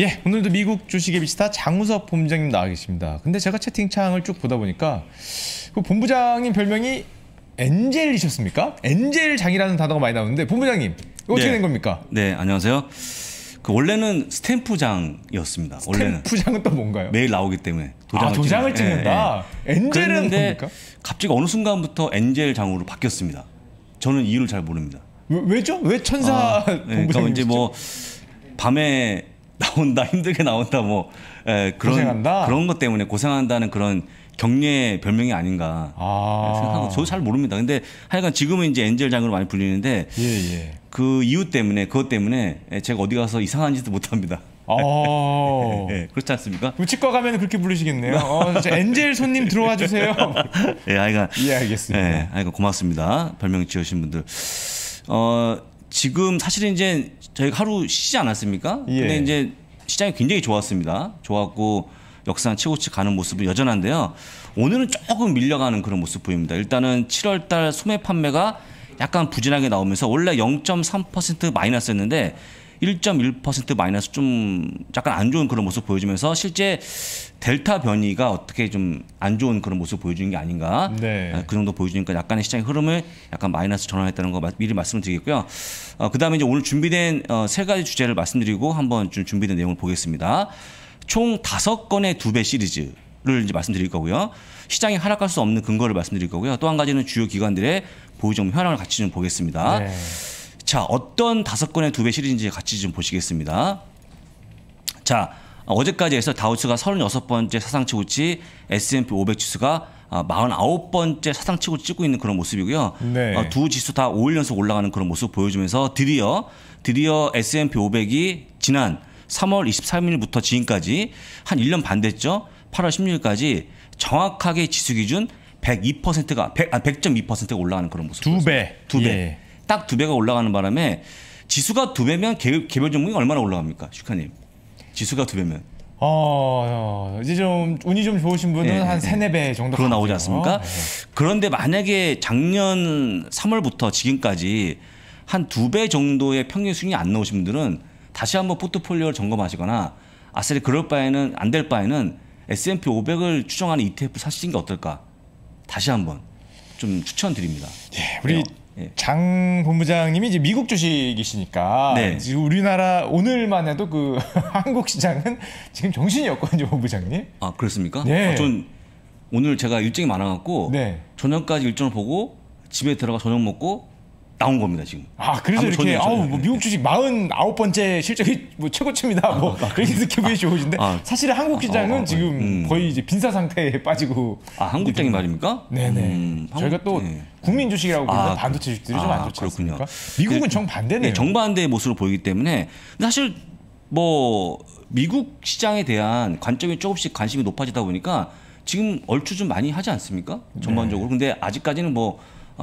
예, 오늘도 미국 주식의 미스터 장우석 본부장님 나와 계십니다. 근데 제가 채팅창을 쭉 보다 보니까 그 본부장님 별명이 엔젤이셨습니까? 엔젤장이라는 단어가 많이 나오는데 본부장님 어떻게 된 겁니까? 네, 안녕하세요. 그 원래는 스탬프장이었습니다. 스탬프장은 또 뭔가요? 매일 나오기 때문에 도장을 찍는다. 예, 예. 엔젤은 뭡니까? 갑자기 어느 순간부터 엔젤장으로 바뀌었습니다. 저는 이유를 잘 모릅니다. 왜죠? 왜 천사 본부장님이시죠? 그러니까 이제 뭐 밤에 나온다, 힘들게 나온다, 뭐 고생한다? 그런 것 때문에 고생한다는 그런 격려의 별명이 아닌가 생각하고, 저도 잘 모릅니다. 근데 하여간 지금은 이제 엔젤장으로 많이 불리는데 그 이유 때문에, 그것 때문에 제가 어디 가서 이상한 짓도 못합니다. 네, 그렇지 않습니까? 치과 가면 그렇게 부르시겠네요. 엔젤 손님 들어와 주세요. 예, 하여간 알겠습니다. 예, 하여간 고맙습니다. 별명 지으신 분들. 지금 사실은 이제 저희가 하루 쉬지 않았습니까? 근데 이제 시장이 굉장히 좋았습니다. 좋았고 역산 최고치 가는 모습은 여전한데요. 오늘은 조금 밀려가는 그런 모습 보입니다. 일단은 7월달 소매 판매가 약간 부진하게 나오면서 원래 0.3% 마이너스였는데 1.1% 마이너스, 좀 약간 안 좋은 그런 모습 보여주면서 실제 델타 변이가 어떻게 좀 안 좋은 그런 모습 보여주는 게 아닌가, 그 정도 보여주니까 약간의 시장의 흐름을 약간 마이너스 전환했다는 거 미리 말씀을 드리겠고요. 그 다음에 이제 오늘 준비된 세 가지 주제를 말씀드리고 한번 좀 준비된 내용을 보겠습니다. 총 5건의 2배 시리즈를 이제 말씀드릴 거고요. 시장이 하락할 수 없는 근거를 말씀드릴 거고요. 또 한 가지는 주요 기관들의 보유점 현황을 같이 좀 보겠습니다. 자, 어떤 5건의 2배 시리즈인지 같이 좀 보시겠습니다. 자, 어제까지 해서 다우스가 36번째 사상 최고치, S&P 500 지수가 49번째 사상 최고치 찍고 있는 그런 모습이고요. 두 지수 다 5일 연속 올라가는 그런 모습 보여주면서 드디어 S&P 500이 지난 3월 23일부터 지금까지 한 1년 반 됐죠. 8월 16일까지 정확하게 지수 기준 100.2%가 올라가는 그런 모습. 두 배. 딱 2배가 올라가는 바람에, 지수가 2배면 개별 종목이 얼마나 올라갑니까? 슈카님. 지수가 2배면. 이제 좀 운이 좀 좋으신 분은 한 3-4배 정도 그거 나오지 않습니까? 그런데 만약에 작년 3월부터 지금까지 한 2배 정도의 평균 수익이 안 나오신 분들은 다시 한번 포트폴리오를 점검하시거나, 아싸리 그럴 바에는, 안 될 바에는 S&P 500을 추정하는 ETF 사시는 게 어떨까? 다시 한번 좀 추천드립니다. 예, 우리 장 본부장님이 이제 미국 주식이시니까 지금 우리나라 오늘만 해도 그 한국 시장은 지금 정신이 없거든요, 본부장님. 아, 그렇습니까? 전 오늘 제가 일정이 많아갖고 저녁까지 일정을 보고 집에 들어가 저녁 먹고 나온 겁니다, 지금. 아, 그래서 이렇게 뭐 미국 주식 49번째 실적이 뭐 최고치입니다, 이렇게 기분이 좋으신데 사실 한국 시장은 지금 거의 이제 빈사 상태에 빠지고. 아, 한국 시장이 말입니까? 저희가 또 국민 주식이라고 부르는 반도체 주식들이 좀 안 좋지 않습니까? 미국은 정반대네요. 정반대의 모습으로 보이기 때문에 사실 뭐 미국 시장에 대한 관점이 조금씩 관심이 높아지다 보니까 지금 얼추 좀 많이 하지 않습니까? 전반적으로. 근데 아직까지는 뭐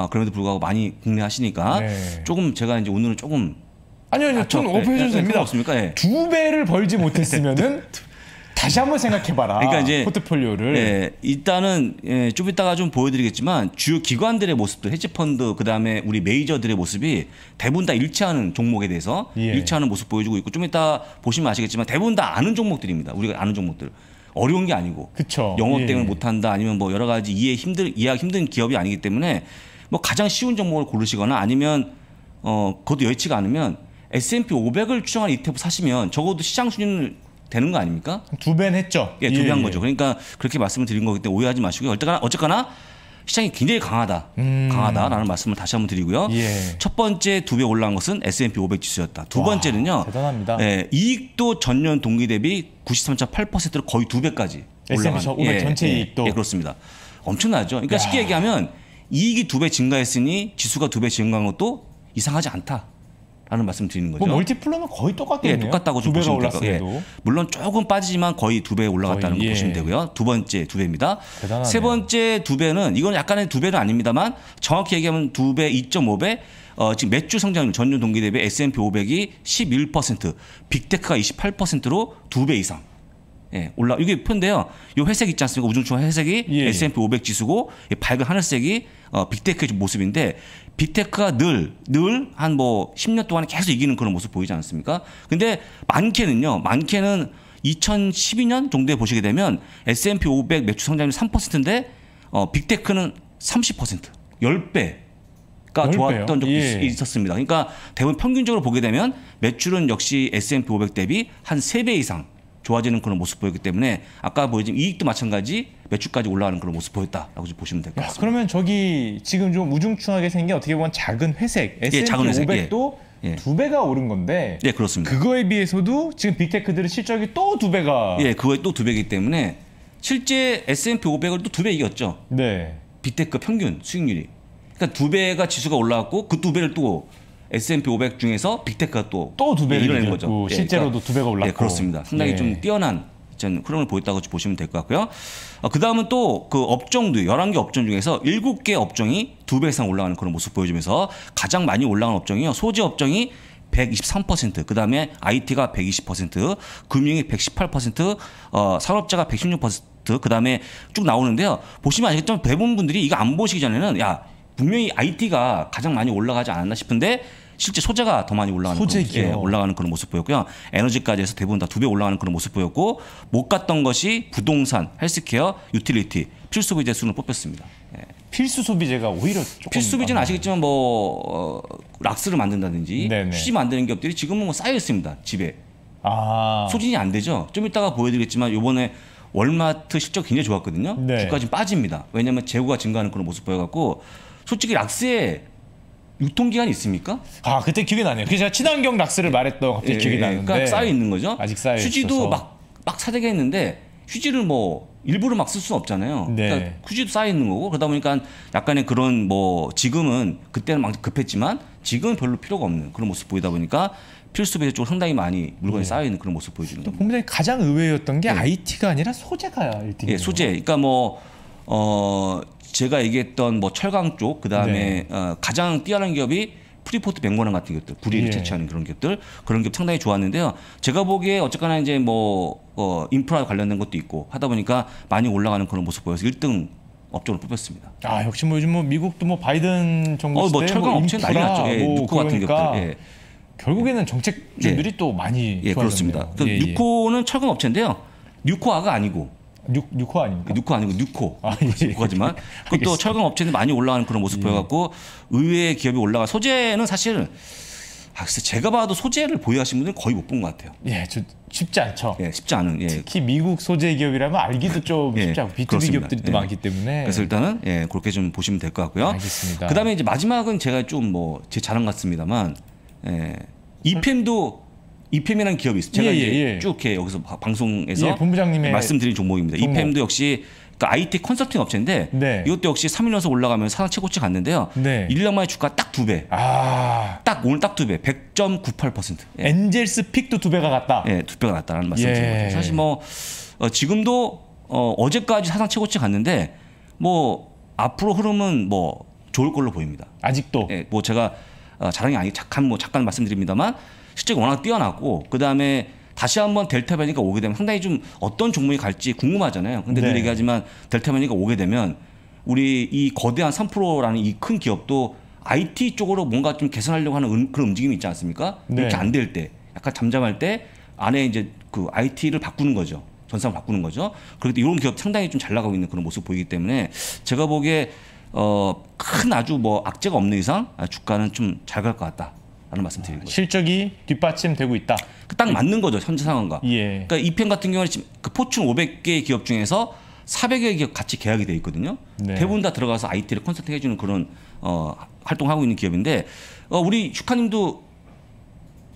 그럼에도 불구하고 많이 국내 하시니까 조금 제가 이제 오늘은 조금 아니요, 전 오픈해 주셔도 됩니다. 없습니까? 2배를 벌지 못했으면은 다시 한번 생각해봐라. 그러니까 이제 포트폴리오를 일단은 좀 이따가 좀 보여드리겠지만 주요 기관들의 모습들, 헤지펀드, 그 다음에 우리 메이저들의 모습이 대부분 다 일치하는 종목에 대해서 일치하는 모습 보여주고 있고, 좀 이따 보시면 아시겠지만 대부분 다 아는 종목들입니다. 우리가 아는 종목들. 어려운 게 아니고, 영어 때문에 못한다, 아니면 뭐 여러 가지 이해하기 힘든 기업이 아니기 때문에 뭐 가장 쉬운 종목을 고르시거나, 아니면 그것도 여의치가 않으면 S&P 500을 추정하는 ETF 사시면 적어도 시장 수준을 되는 거 아닙니까? 2배는 했죠. 예, 2배 한 거죠. 그러니까 그렇게 말씀을 드린 거기 때문에 오해하지 마시고요. 어쨌거나 시장이 굉장히 강하다라는 말씀을 다시 한번 드리고요. 첫 번째 2배 올라간 것은 S&P 500 지수였다. 두 번째는요. 대단합니다. 이익도 전년 동기 대비 93.8%로 거의 2배까지 올라간. S&P 500 전체 이익도. 예, 그렇습니다. 엄청나죠. 그러니까 쉽게 얘기하면 이익이 2배 증가했으니 지수가 2배 증가한 것도 이상하지 않다. 라는 말씀 드리는 거죠. 뭐 멀티플러는 거의 똑같겠네요. 똑같다고 좀 보시면 될까요? 물론 조금 빠지지만 거의 2배 올라갔다는 거 보시면 되고요. 두 번째 2배입니다. 대단하네요. 세 번째 2배는 이건 약간의 2배는 아닙니다만 정확히 얘기하면 2배, 2.5배. 지금 매출 성장률 전년 동기 대비 S&P 500이 11%, 빅테크가 28%로 2배 이상. 이게 표인데요. 이 회색 있지 않습니까? 우중충한 회색이 S&P 500 지수고, 밝은 하늘색이 빅테크의 모습인데, 빅테크가 늘 한 뭐 10년 동안 계속 이기는 그런 모습 보이지 않습니까? 근데 많게는요, 2012년 정도에 보시게 되면 S&P 500 매출 성장률 3%인데 빅테크는 30%, 10배가 좋았던 적도 있었습니다. 그러니까 대부분 평균적으로 보게 되면 매출은 역시 S&P 500 대비 한 3배 이상 좋아지는 그런 모습 보이기 때문에 아까 보여진 이익도 마찬가지 매출까지 올라가는 그런 모습 보였다라고 보시면 될 것 같습니다. 그러면 저기 지금 좀 우중충하게 생긴 어떻게 보면 작은 회색 S&P 500도 두 배가 오른 건데, 예, 그렇습니다. 그거에 비해서도 지금 빅테크들의 실적이 또 두 배가, 예, 그거에 또 두 배이기 때문에 실제 S&P 500을 또 두 배 이겼죠. 네. 빅테크 평균 수익률이. 그러니까 두 배가 지수가 올라갔고 그 두 배를 또 S&P 500 중에서 빅테크가 또 두 배를 이뤄낸 거죠. 실제로도 두 배가 올랐고. 네, 그렇습니다. 상당히 좀 뛰어난 흐름을 보였다고 보시면 될 것 같고요. 그 다음은 또 그 업종도 11개 업종 중에서 7개 업종이 2배 이상 올라가는 그런 모습 보여주면서 가장 많이 올라간 업종이요. 소재 업종이 123%, 그 다음에 IT가 120%, 금융이 118%, 산업자가 116%, 그 다음에 쭉 나오는데요. 보시면 아시겠지만 대부분 분들이 이거 안 보시기 전에는 야, 분명히 IT가 가장 많이 올라가지 않았나 싶은데 실제 소재가 더 많이 올라가는, 올라가는 그런 모습 보였고요. 에너지까지 해서 대부분 다 2배 올라가는 그런 모습 보였고, 못 갔던 것이 부동산, 헬스케어, 유틸리티, 필수 소비재 순으로 뽑혔습니다. 예. 필수 소비재가 오히려 조금, 필수 소비재는 아시겠지만 뭐 락스를 만든다든지 휴지 만드는 기업들이 지금은 뭐 쌓여 있습니다. 집에. 아. 소진이 안 되죠. 좀 이따가 보여드리겠지만 이번에 월마트 실적 굉장히 좋았거든요. 네. 주가 지금 빠집니다. 왜냐하면 재고가 증가하는 그런 모습 보여갖고 솔직히 락스에 유통기한이 있습니까? 아, 그때 기억이 나네요. 그래서 제가 친환경 락스를 말했던 갑자기 기억이 나는데. 그러니까 쌓여 있는 거죠. 아직 쌓여 있어서. 휴지도 막 사재기 했는데 휴지를 뭐 일부러 막 쓸 수는 없잖아요. 네. 그러니까 휴지도 쌓여 있는 거고, 그러다 보니까 약간의 그런 뭐 지금은, 그때는 막 급했지만 지금은 별로 필요가 없는 그런 모습 보이다 보니까 필수 소비재 쪽으로 상당히 많이 물건이 쌓여 있는 그런 모습 보여주는 거예요. 본부장님 가장 의외였던 게 IT가 아니라 소재가 1등이에요. 예, 소재. 그러니까 뭐 제가 얘기했던 뭐 철강 쪽, 그다음에 가장 뛰어난 기업이 프리포트 뱅거나 같은 기업들, 구리를 채취하는 그런 기업들, 그런 기업 상당히 좋았는데요. 제가 보기에 어쨌거나 이제 뭐 인프라 관련된 것도 있고 하다 보니까 많이 올라가는 그런 모습 보여서 1등 업종으로 뽑혔습니다. 아, 역시 뭐 요즘 뭐 미국도 뭐 바이든 정부 시대 뭐 철강 업체 난리 났죠. 예, 뉴코 같은 기업들. 예. 결국에는 정책주들이 또 많이 그렇습니다. 뉴코는 철강 업체인데요. 뉴코아가 아니고. 뉴코 아닙니까? 뉴코 아니고 뉴코. 아, 뉴코지만 그것도 철강 업체는 많이 올라가는 그런 모습 보여갖고 의외의 기업이 올라가. 소재는 사실 글쎄 제가 봐도 소재를 보유하신 분들은 거의 못 본 것 같아요. 예, 쉽지 않죠. 예, 쉽지 않은. 예. 특히 미국 소재 기업이라면 알기도 좀 쉽지 않고 B2B 그렇습니다. 기업들이 또 많기 때문에. 그래서 일단은 그렇게 좀 보시면 될 것 같고요. 알겠습니다. 그다음에 이제 마지막은 제가 좀 뭐 제 자랑 같습니다만, EPAM도. EPAM이라는 기업이 있어요. 제가 이제 쭉 이렇게 여기서 방송에서 본부장님의 말씀드린 종목입니다. 종목. EPAM도 역시 그러니까 IT 컨설팅 업체인데 이것도 역시 3일 연속 올라가면서 사상 최고치 갔는데요. 1년 만에 주가 딱 2배. 아. 딱 오늘 딱 2배. 100.98%. 예. 엔젤스 픽도 2배가 갔다. 예, 2배가 났다라는 말씀을 드린 거죠. 사실 뭐 지금도 어제까지 사상 최고치 갔는데 뭐 앞으로 흐름은 뭐 좋을 걸로 보입니다. 아직도. 예, 뭐 제가 자랑이 아니고 잠깐 말씀드립니다만 실적이 워낙 뛰어나고, 그 다음에 다시 한번 델타 변이가 오게 되면 상당히 좀 어떤 종목이 갈지 궁금하잖아요. 근데 늘 얘기하지만 델타 변이가 오게 되면 우리 이 거대한 3%라는 이 큰 기업도 IT 쪽으로 뭔가 좀 개선하려고 하는 그런 움직임이 있지 않습니까? 이렇게 안 될 때, 약간 잠잠할 때 안에 이제 그 IT를 바꾸는 거죠. 전상을 바꾸는 거죠. 그런데 이런 기업 상당히 좀 잘 나가고 있는 그런 모습 보이기 때문에 제가 보기에 큰 아주 뭐 악재가 없는 이상 주가는 좀 잘 갈 것 같다. 라는 말씀 드리는 거죠. 실적이 뒷받침되고 있다. 딱 맞는 거죠, 현재 상황과. 그러니까 EPAM 같은 경우는 지금 그 포춘 500개의 기업 중에서 400여 기업 같이 계약이 돼 있거든요. 대부분 다 들어가서 IT를 컨설팅 해주는 그런 활동하고 있는 기업인데, 우리 슈카님도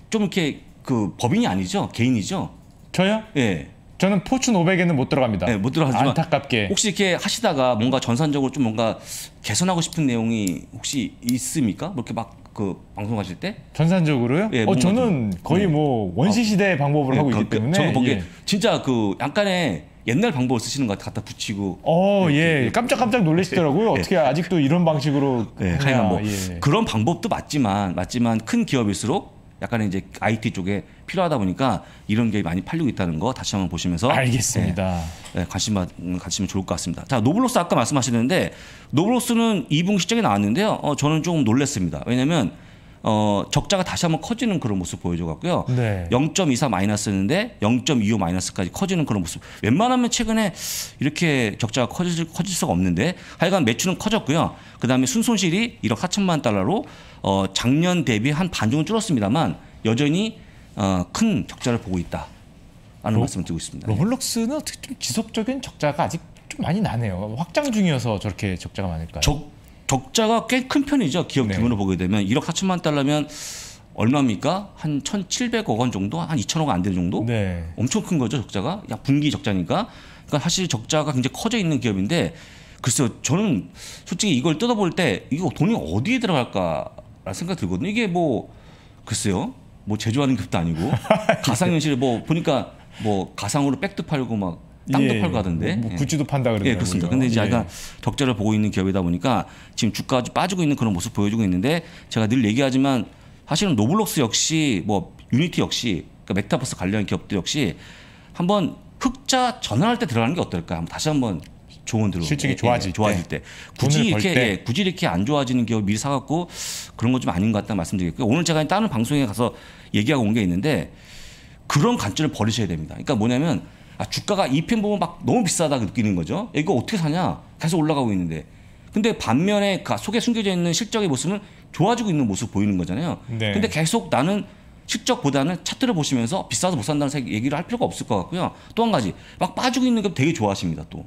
좀 이렇게 그 법인이 아니죠, 개인이죠? 저요? 예. 저는 포춘 500에는 못 들어갑니다. 네, 못 들어가지만 안타깝게. 혹시 이렇게 하시다가 뭔가 전산적으로 좀 뭔가 개선하고 싶은 내용이 혹시 있습니까? 뭐 이렇게 막 그 방송하실 때? 전산적으로요? 예, 저는 거의 뭐 원시 시대의 방법으로 하고 있기 때문에. 저는 보기에 진짜 그 약간의 옛날 방법을 쓰시는 것 같아, 갖다 붙이고. 깜짝깜짝 놀라시더라고요. 어떻게 아직도 이런 방식으로. 그런 방법도 맞지만 큰 기업일수록 약간의 이제 IT 쪽에 필요하다 보니까 이런 게 많이 팔리고 있다는 거 다시 한번 보시면서 알겠습니다. 예, 예, 관심 좋을 것 같습니다. 자, 노블로스 아까 말씀하시는데 노블로스는 2분기 실적이 나왔는데요. 저는 조금 놀랐습니다. 왜냐면 적자가 다시 한번 커지는 그런 모습 보여줘갖고요. 네. 0.24 마이너스인데 0.25 마이너스까지 커지는 그런 모습. 웬만하면 최근에 이렇게 적자가 커질 수가 없는데 하여간 매출은 커졌고요. 그 다음에 순손실이 1억 4천만 달러로 작년 대비 한 반 정도 줄었습니다만 여전히 큰 적자를 보고 있다. 라는 말씀을 드리고 있습니다. 로블록스는 어떻게 좀 지속적인 적자가 아직 좀 많이 나네요. 확장 중이어서 저렇게 적자가 많을까요? 적자가 꽤 큰 편이죠. 기업 규모로 네. 보게 되면 1억 4천만 달러면 얼마입니까? 한 1,700억 원 정도? 한 2,000억 안 되는 정도? 네. 엄청 큰 거죠. 적자가. 야, 분기 적자니까. 그러니까 사실 적자가 굉장히 커져 있는 기업인데 글쎄요. 저는 솔직히 이걸 뜯어볼 때 이거 돈이 어디에 들어갈까 생각이 들거든요. 이게 뭐 글쎄요. 뭐 제조하는 기업도 아니고 가상현실 뭐 보니까 뭐 가상으로 백도 팔고 막 땅도 예, 팔고 하던데 뭐 굿즈도 예. 판다 그러더라고요. 예, 그렇습니다. 근데 이제 약간 예. 적자를 보고 있는 기업이다 보니까 지금 주가 아주 빠지고 있는 그런 모습 보여주고 있는데 제가 늘 얘기하지만 사실은 로블록스 역시 뭐 유니티 역시 그러니까 메타버스 관련 기업들 역시 한번 흑자 전환할 때 들어가는 게 어떨까? 다시 한번 조언 들어오고 실적이 좋아질 때 굳이 이렇게 안 좋아지는 기업 미리 사갖고 그런 거 좀 아닌 것 같다 말씀드리겠고요. 오늘 제가 다른 방송에 가서 얘기하고 온 게 있는데 그런 관점을 버리셔야 됩니다. 그러니까 뭐냐면 주가가 EPAM 보면 막 너무 비싸다 느끼는 거죠. 이거 어떻게 사냐? 계속 올라가고 있는데. 근데 반면에 그 속에 숨겨져 있는 실적의 모습은 좋아지고 있는 모습 보이는 거잖아요. 네. 근데 계속 나는 실적보다는 차트를 보시면서 비싸서 못 산다는 얘기를 할 필요가 없을 것 같고요. 또 한 가지 막 빠지고 있는 기업 되게 좋아하십니다. 또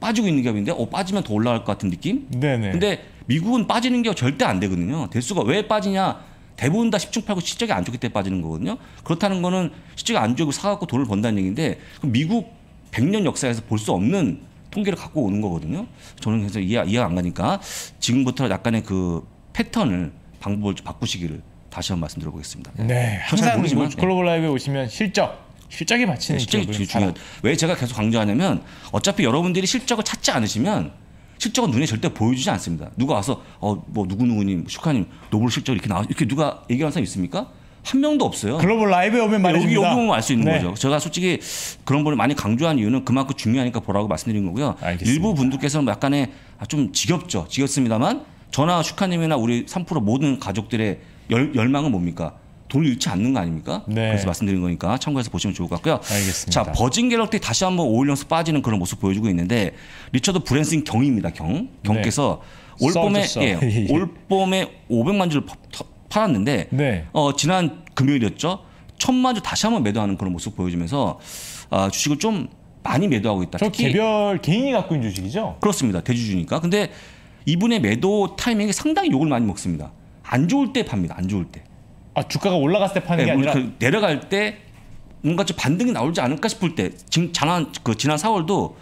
빠지고 있는 기업인데 빠지면 더 올라갈 것 같은 느낌? 네네. 근데 미국은 빠지는 기업 절대 안 되거든요. 될 수가 왜 빠지냐? 대부분 다 10충 8구 실적이 안 좋기 때문에 빠지는 거거든요. 그렇다는 거는 실적이 안 좋고 사갖고 돈을 번다는 얘기인데 미국 100년 역사에서 볼 수 없는 통계를 갖고 오는 거거든요. 저는 그래서 이해가 안 가니까 지금부터 약간의 그 패턴을 방법을 좀 바꾸시기를 다시 한번 말씀드려보겠습니다. 네, 항상 글로벌 라이브에 오시면 실적이 맞히는 기업은 중요하죠. 왜 제가 계속 강조하냐면 어차피 여러분들이 실적을 찾지 않으시면 실적은 눈에 절대 보여주지 않습니다. 누가 와서 뭐 누구누구님, 슈카님, 노블 실적 이렇게 누가 얘기하는 사람 있습니까? 한 명도 없어요. 글로벌 라이브에 오면 말입니다. 여기 오면 알 수 있는 네. 거죠. 제가 솔직히 그런 걸 많이 강조한 이유는 그만큼 중요하니까 보라고 말씀드린 거고요. 알겠습니다. 일부 분들께서는 약간의 좀 지겹죠. 지겹습니다만 저나 슈카님이나 우리 3% 모든 가족들의 열망은 뭡니까? 돈을 잃지 않는 거 아닙니까? 네. 그래서 말씀드린 거니까 참고해서 보시면 좋을 것 같고요. 알겠습니다. 자, 버진 갤럭시 다시 한번 5일 연속 빠지는 그런 모습 보여주고 있는데 리처드 브랜슨 경입니다. 경께서 네. 올 봄에 500만 주를 팔았는데 네. 지난 금요일이었죠. 1000만 주 다시 한번 매도하는 그런 모습 보여주면서 주식을 좀 많이 매도하고 있다. 저 특히 개별 개인이 갖고 있는 주식이죠? 그렇습니다. 대주주니까. 근데 이분의 매도 타이밍이 상당히 욕을 많이 먹습니다. 안 좋을 때 팝니다. 안 좋을 때. 주가가 올라갔을 때 파는 게 아니라 내려갈 때 뭔가 좀 반등이 나오지 않을까 싶을 때 지난 4월도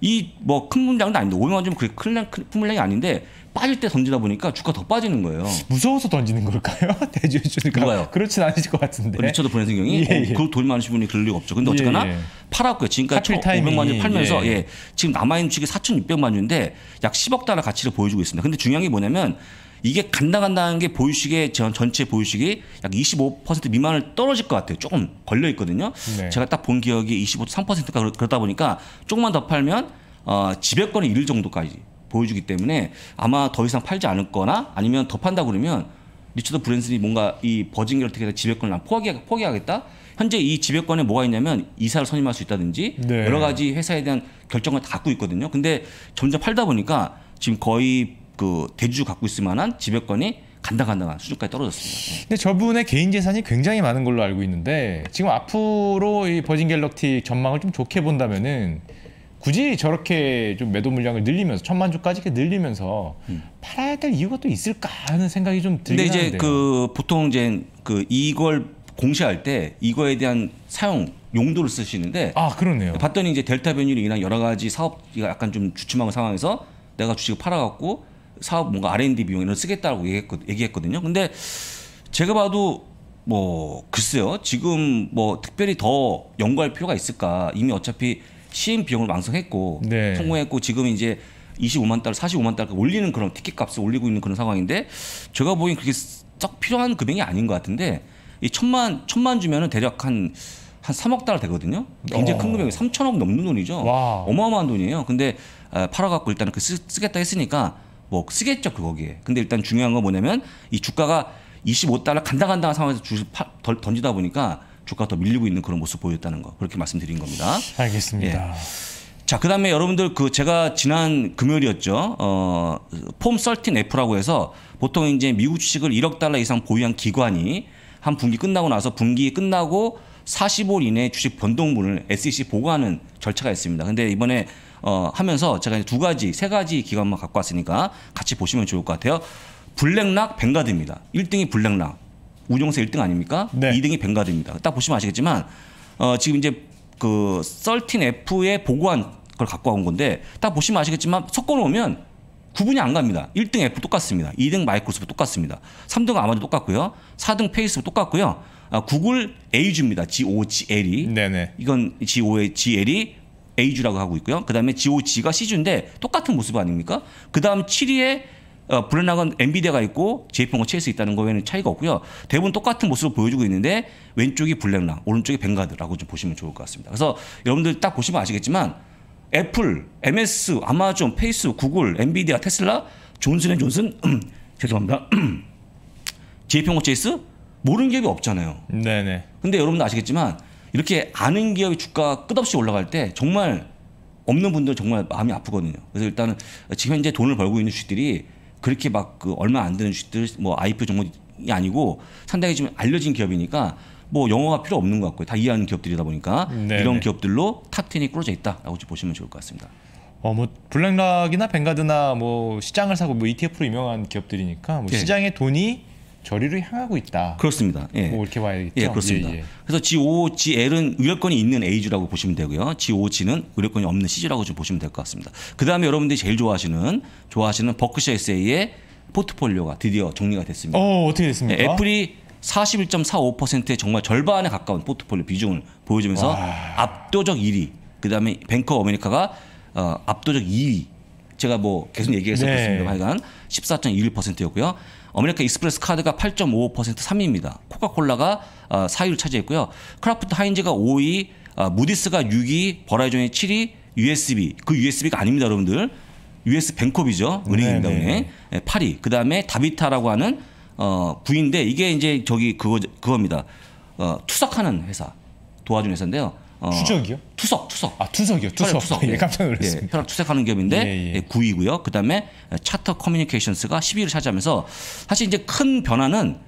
이 뭐 큰 물량도 아닌데 500만 주면 그렇게 큰 물량이 아닌데 빠질 때 던지다 보니까 주가 더 빠지는 거예요. 무서워서 던지는 걸까요? 대주주니까 그렇진 않으실 것 같은데. 리처드 브랜슨 경이 그 돈 많으신 분이 그럴 리가 없죠. 근데 어쨌거나 팔았고요. 지금까지 500만 주 팔면서 지금 남아있는 주식이 4,600만 주인데 약 10억 달러 가치를 보여주고 있습니다. 근데 중요한 게 뭐냐면 이게 간당간당한 게 보유식의 전체 보유식이 약 25% 미만을 떨어질 것 같아요. 조금 걸려 있거든요. 네. 제가 딱 본 기억이 25%, 3%가 그러다 보니까 조금만 더 팔면 지배권을 잃을 정도까지 보여주기 때문에 아마 더 이상 팔지 않을 거나 아니면 더 판다고 그러면 리처드 브랜슨이 뭔가 이 버진 갤럭틱에서 지배권을 난 포기하겠다. 현재 이 지배권에 뭐가 있냐면 이사를 선임할 수 있다든지 네. 여러 가지 회사에 대한 결정을 다 갖고 있거든요. 근데 점점 팔다 보니까 지금 거의 그 대주주 갖고 있을 만한 지배권이 간당간당한 수준까지 떨어졌습니다. 근데 저분의 개인 재산이 굉장히 많은 걸로 알고 있는데 지금 앞으로 이 버진 갤럭틱 전망을 좀 좋게 본다면은 굳이 저렇게 좀 매도 물량을 늘리면서 1000만 주까지 이렇게 늘리면서 팔아야 될 이유가 또 있을까 하는 생각이 좀 들긴 하는데. 근데 이제 그 보통 이제 그 이걸 공시할 때 이거에 대한 사용 용도를 쓰시는데 그러네요. 봤더니 이제 델타 변이로 인한 여러 가지 사업이 약간 좀 주춤한 상황에서 내가 주식을 팔아갖고 사업 뭔가 R&D 비용 이런 쓰겠다라고 얘기했거든요. 근데 제가 봐도 뭐 글쎄요. 지금 뭐 특별히 더 연구할 필요가 있을까? 이미 어차피 시행 비용을 완성했고 네. 통과했고 지금 이제 25만 달러, 45만 달러 올리는 그런 티켓 값을 올리고 있는 그런 상황인데 제가 보기엔 그게 썩 필요한 금액이 아닌 것 같은데 이 천만 주면은 대략 한 3억 달러 되거든요. 굉장히 큰 금액이 3천억 넘는 돈이죠. 와. 어마어마한 돈이에요. 근데 팔아갖고 일단은 그 쓰겠다 했으니까 뭐 쓰겠죠, 그 거기에. 근데 일단 중요한 건 뭐냐면 이 주가가 25달러 간당간당한 상황에서 던지다 보니까 주가가 더 밀리고 있는 그런 모습 보였다는 거, 그렇게 말씀드린 겁니다. 알겠습니다. 예. 자, 그 다음에 여러분들 그 제가 지난 금요일이었죠. 폼 13 F라고 해서 보통 이제 미국 주식을 1억 달러 이상 보유한 기관이 한 분기 끝나고 나서 분기 끝나고 45일 이내에 주식 변동분을 SEC 보고하는 절차가 있습니다. 근데 이번에 하면서 제가 세 가지 기관만 갖고 왔으니까 같이 보시면 좋을 것 같아요. 블랙락, 벵가드입니다. 1등이 블랙락. 우종세 1등 아닙니까? 네. 2등이 벵가드입니다. 딱 보시면 아시겠지만 지금 이제 그 13F에 보고한 걸 갖고 온 건데 딱 보시면 아시겠지만 섞어놓으면 구분이 안 갑니다. 1등 F 똑같습니다. 2등 마이크로소프트 똑같습니다. 3등 아마존 똑같고요. 4등 페이스북 똑같고요. 구글 에이주입니다. GOGL이. 네네. 이건 GOGL이 에이주라고 하고 있고요. 그 다음에 GOG가 시주인데 똑같은 모습 아닙니까? 그 다음 7위에 블랙락은 엔비디아가 있고 JP Morgan Chase 있다는 거 외에는 차이가 없고요. 대부분 똑같은 모습을 보여주고 있는데 왼쪽이 블랙락, 오른쪽이 벵가드라고 좀 보시면 좋을 것 같습니다. 그래서 여러분들 딱 보시면 아시겠지만 애플, MS, 아마존, 페이스북, 구글, 엔비디아, 테슬라, 존슨&존슨, 죄송합니다. JP Morgan Chase 모르는 기업이 없잖아요. 네네. 근데 여러분도 아시겠지만 이렇게 아는 기업의 주가가 끝없이 올라갈 때 정말 없는 분들 정말 마음이 아프거든요. 그래서 일단은 지금 현재 돈을 벌고 있는 주식들이 그렇게 막 그 얼마 안 되는 주식들, 뭐 IPO 종목이 아니고 상당히 좀 알려진 기업이니까 뭐 영어가 필요 없는 것 같고요. 다 이해하는 기업들이다 보니까 네네. 이런 기업들로 탑10이 꾸려져 있다라고 보시면 좋을 것 같습니다. 뭐 블랙락이나 벵가드나 뭐 시장을 사고 뭐 ETF로 유명한 기업들이니까 뭐 네. 시장의 돈이 저리로 향하고 있다. 그렇습니다. 예. 뭐 이렇게 봐야겠죠. 예, 그렇습니다. 예, 예. 그래서 GOGL은 의뢰권이 있는 A주라고 보시면 되고요. GOG는 의뢰권이 없는 C주라고 좀 보시면 될 것 같습니다. 그다음에 여러분들이 제일 좋아하시는 버크셔 에세이의 포트폴리오가 드디어 정리가 됐습니다. 어떻게 됐습니까? 예, 애플이 41.45%의 정말 절반에 가까운 포트폴리오 비중을 보여주면서 압도적 1위. 그다음에 뱅커 어메리카가 압도적 2위. 제가 뭐 계속 얘기했었습니다. 네. 하여간 14.21%였고요. 아메리칸 익스프레스 카드가 8.55% 3위입니다. 코카콜라가 4위를 차지했고요. 크라프트 하인즈가 5위, 무디스가 6위, 버라이존이 7위, USB. 그 USB가 아닙니다, 여러분들. US 뱅콥이죠. 은행입니다, 은행. 8위. 그 다음에 다비타라고 하는 9위인데 이게 이제 저기 그겁니다. 투석하는 회사, 도와준 회사인데요. 투적이요? 투석. 아, 투석이요. 투석. 예, 깜짝 놀랐습니다. 예, 혈압 투석하는 기업인데 9위고요. 그다음에 차터 커뮤니케이션스가 10위를 차지하면서 사실 이제 큰 변화는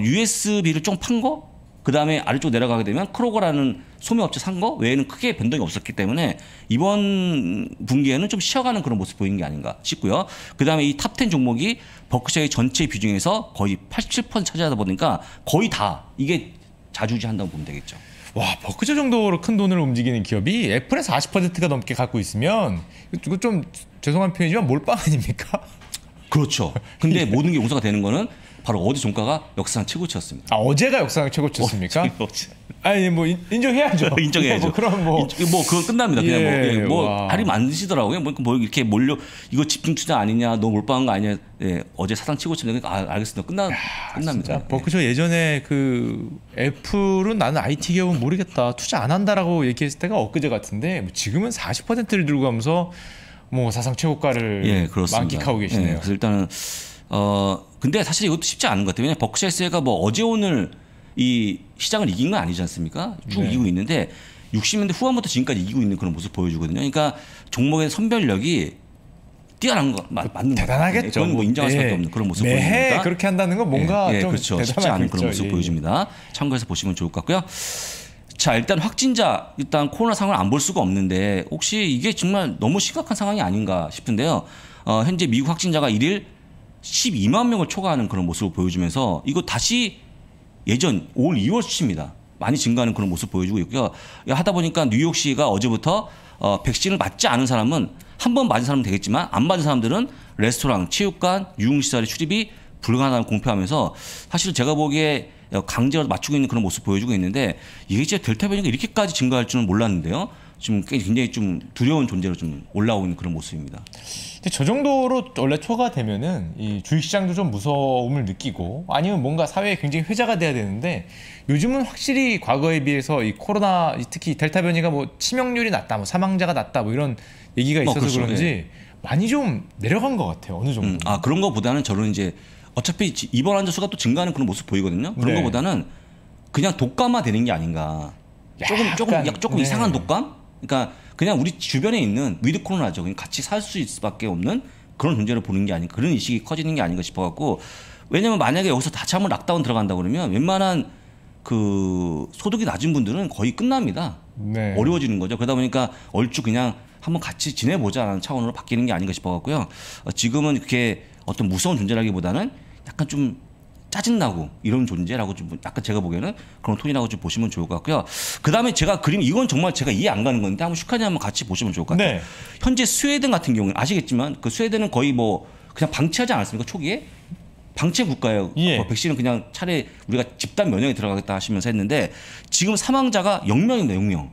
USB를 좀 판 거, 그다음에 아래쪽 내려가게 되면 크로거라는 소매업체 산 거 외에는 크게 변동이 없었기 때문에 이번 분기에는 좀 쉬어가는 그런 모습 보이는 게 아닌가 싶고요. 그다음에 이 탑10 종목이 버크셔의 전체 비중에서 거의 87% 차지하다 보니까 거의 다 이게 자주지한다고 보면 되겠죠. 와, 버크셔 정도로 큰 돈을 움직이는 기업이 애플에서 40%가 넘게 갖고 있으면 이거 좀 죄송한 표현이지만 몰빵 아닙니까? 그렇죠. 근데 예. 모든 게 용서가 되는 거는 바로 어제 종가가 역사상 최고치였습니다. 아, 어제가 역사상 최고치였습니까? 아니 뭐 인정해야죠. 인정해야죠. 뭐 그럼 뭐 그건 끝납니다. 그냥 예, 뭐 다리 만드시더라고요. 뭐 이렇게 몰려 이거 집중 투자 아니냐, 너 몰빵한 거 아니냐. 예, 어제 사상 최고치니까 알겠습니다. 끝납니다. 진짜? 버크셔 예전에 그 애플은 나는 IT 기업은 모르겠다, 투자 안 한다라고 얘기했을 때가 엊그제 같은데 지금은 40%를 들고 가면서 뭐 사상 최고가를 예, 만끽하고 계시네요. 예, 그래서 일단은 근데 사실 이것도 쉽지 않은 것 같아요. 왜냐하면 버크셔 에세이가 뭐 어제 오늘 이 시장을 이긴 건 아니지 않습니까? 쭉 네. 이기고 있는데 60년대 후반부터 지금까지 이기고 있는 그런 모습 보여주거든요. 그러니까 종목의 선별력이 뛰어난 거 맞는 거 대단하겠죠. 그건 뭐 인정할 수밖에 없는 그런 모습 보여줍니다. 매해 그렇게 한다는 건 뭔가 좀 그렇죠. 쉽지 않은 그런 모습 보여줍니다. 참고해서 보시면 좋을 것 같고요. 자, 일단 확진자, 일단 코로나 상황을 안 볼 수가 없는데 혹시 이게 정말 너무 심각한 상황이 아닌가 싶은데요. 현재 미국 확진자가 1일 12만 명을 초과하는 그런 모습을 보여주면서 이거 다시 예전 올 2월 수치입니다. 많이 증가하는 그런 모습 보여주고 있고요. 하다 보니까 뉴욕시가 어제부터 백신을 맞지 않은 사람은 한 번 맞은 사람은 되겠지만 안 맞은 사람들은 레스토랑, 체육관, 유흥시설의 출입이 불가하다는 공표하면서 사실 제가 보기에 강제로 맞추고 있는 그런 모습 보여주고 있는데 이게 진짜 델타 변이가 이렇게까지 증가할 줄은 몰랐는데요. 지금 굉장히 좀 두려운 존재로 좀 올라오는 그런 모습입니다. 근데 저 정도로 원래 초과되면은 이 주식시장도 좀 무서움을 느끼고 아니면 뭔가 사회에 굉장히 회자가 돼야 되는데 요즘은 확실히 과거에 비해서 이 코로나 특히 델타 변이가 뭐 치명률이 낮다, 뭐 사망자가 낮다, 뭐 이런 얘기가 있어서 그렇죠. 그런지 많이 좀 내려간 것 같아요. 어느 정도. 아 그런 것보다는 저는 이제 어차피 입원 환자 수가 또 증가하는 그런 모습 보이거든요. 그런 것보다는 그냥 독감화 되는 게 아닌가. 조금 네. 이상한 독감? 그러니까 그냥 우리 주변에 있는 위드 코로나죠. 그냥 같이 살 수 있을 밖에 없는 그런 존재로 보는 게 아닌가. 그런 인식이 커지는 게 아닌가 싶어갖고. 왜냐면 만약에 여기서 다시 한번 락다운 들어간다 그러면 웬만한 그 소득이 낮은 분들은 거의 끝납니다. 네. 어려워지는 거죠. 그러다 보니까 얼추 그냥 한번 같이 지내보자라는 차원으로 바뀌는 게 아닌가 싶어갖고요. 지금은 그게 어떤 무서운 존재라기보다는 약간 좀 짜증나고 이런 존재라고 좀 약간 제가 보기에는 그런 톤이라고 좀 보시면 좋을 것 같고요. 그다음에 제가 그림 이건 정말 제가 이해 안 가는 건데 한번 슈카님 한번 같이 보시면 좋을 것 같아요. 네. 현재 스웨덴 같은 경우는 아시겠지만 그 스웨덴은 거의 뭐 그냥 방치하지 않았습니까? 초기에 방치 국가예요. 예. 백신은 그냥 차라리 우리가 집단 면역에 들어가겠다 하시면서 했는데 지금 사망자가 0명입니다. 0명.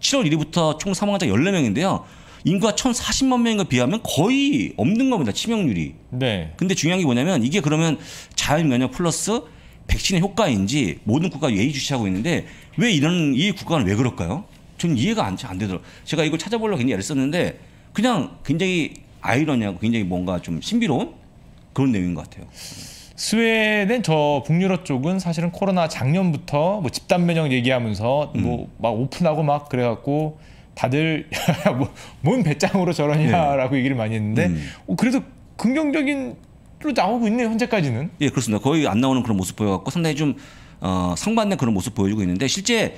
7월 1일부터 총 사망자 14명인데요. 인구가 1,040만 명인가 비하면 거의 없는 겁니다. 치명률이. 네. 근데 중요한 게 뭐냐면 이게 그러면 자연 면역 플러스 백신의 효과인지 모든 국가가 예의주시하고 있는데 왜 이런 이 국가는 왜 그럴까요? 전 이해가 안 되더라고요. 제가 이걸 찾아보려고 굉장히 애를 썼는데 그냥 굉장히 아이러니하고 굉장히 뭔가 좀 신비로운 그런 내용인 것 같아요. 스웨덴 저 북유럽 쪽은 사실은 코로나 작년부터 뭐 집단 면역 얘기하면서 뭐 막 오픈하고 막 그래갖고 다들 뭔 배짱으로 저러냐라고 얘기를 많이 했는데 그래도 긍정적인 로 나오고 있네요. 현재까지는. 예, 그렇습니다. 거의 안 나오는 그런 모습 보여갖고 상당히 좀 상반된 그런 모습 보여주고 있는데 실제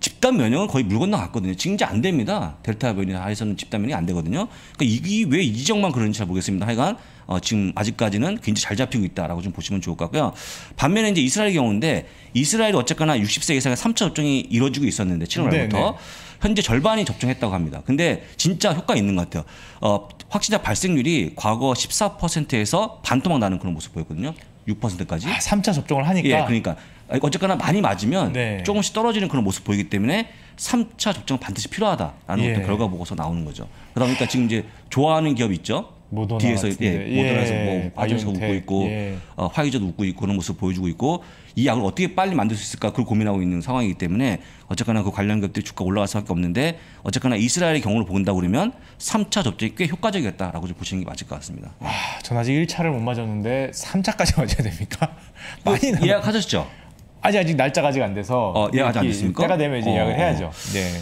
집단 면역은 거의 물 건너갔거든요. 지금 이제 안 됩니다. 델타 변이 하에서는 집단 면역이 안 되거든요. 그러니까 이게 왜 이 지역만 그런지 잘 모르겠습니다. 하여간 지금 아직까지는 굉장히 잘 잡히고 있다라고 좀 보시면 좋을 것 같고요. 반면에 이제 이스라엘 경우인데 이스라엘이 어쨌거나 60세 이상의 3차 접종이 이루어지고 있었는데 7월부터 현재 절반이 접종했다고 합니다. 근데 진짜 효과 있는 것 같아요. 확진자 발생률이 과거 14%에서 반토막 나는 그런 모습 보였거든요. 6%까지. 아, 3차 접종을 하니까. 예, 그러니까. 어쨌거나 많이 맞으면 조금씩 떨어지는 그런 모습 보이기 때문에 3차 접종은 반드시 필요하다라는 것도 결과 보고서 나오는 거죠. 그러다 보니까 지금 이제 좋아하는 기업 있죠. 모더나 뒤에서 모더나에서 뭐 바이오에서 웃고 있고 화이자도 웃고 있고 그런 모습 보여주고 있고 이 약을 어떻게 빨리 만들 수 있을까 그걸 고민하고 있는 상황이기 때문에 어쨌거나 그 관련 기업들이 주가 올라갈 수밖에 없는데 어쨌거나 이스라엘의 경우를 본다 그러면 3차 접종이 꽤 효과적이었다라고 좀 보시는 게 맞을 것 같습니다. 와, 전 아직 1차를 못 맞았는데 3차까지 맞아야 됩니까? 많이 예약하셨죠? 아직 날짜가 아직 안 돼서 예약 안 됐습니까? 때가 되면 이제 예약을 해야죠. 네.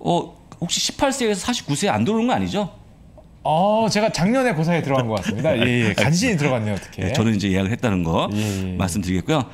혹시 18세에서 49세 안 들어오는 거 아니죠? 제가 작년에 고사에 들어간 것 같습니다. 예, 간신히 들어갔네요, 어떻게. 예, 저는 이제 예약을 했다는 거 말씀드리겠고요.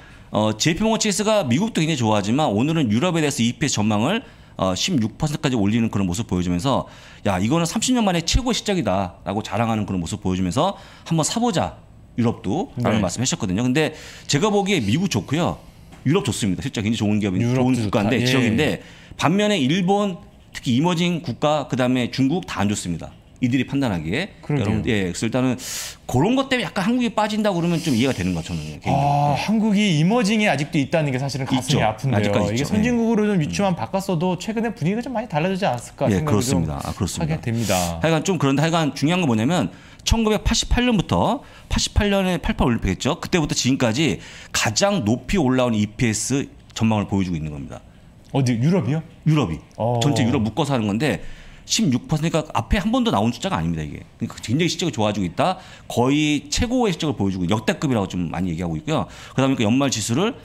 JP Morgan Chase가 미국도 굉장히 좋아하지만 오늘은 유럽에 대해서 EPS 전망을 16%까지 올리는 그런 모습 보여주면서 야, 이거는 30년 만에 최고의 시작이다라고 자랑하는 그런 모습 보여주면서 한번 사보자, 유럽도 라는 말씀 하셨거든요. 근데 제가 보기에 미국 좋고요. 유럽 좋습니다. 실제 굉장히 좋은 기업인 좋은 국가인데 지역인데 반면에 일본, 특히 이머징 국가, 그다음에 중국 다 안 좋습니다. 이들이 판단하기에 여러분, 그래서 일단은 그런 것 때문에 약간 한국이 빠진다 그러면 좀 이해가 되는 것 저는 개인적으로. 한국이 이머징에 아직도 있다는 게 사실은 가슴이 아픈데요. 아직까지 이게 선진국으로 좀 위치만 바꿨어도 최근에 분위기가 좀 많이 달라지지 않았을까 생각이 좀 하게 됩니다. 하여간 좀 그런데 하여간 중요한 건 뭐냐면 1988년부터 88년에 88올림픽 했죠. 그때부터 지금까지 가장 높이 올라온 EPS 전망을 보여주고 있는 겁니다. 어디 유럽이요? 유럽이 전체 유럽 묶어서 하는 건데. 16%니까 앞에 한 번도 나온 숫자가 아닙니다, 이게. 그러니까 굉장히 실적이 좋아지고 있다. 거의 최고의 실적을 보여주고 역대급이라고 좀 많이 얘기하고 있고요. 그러다 보니까 연말 지수를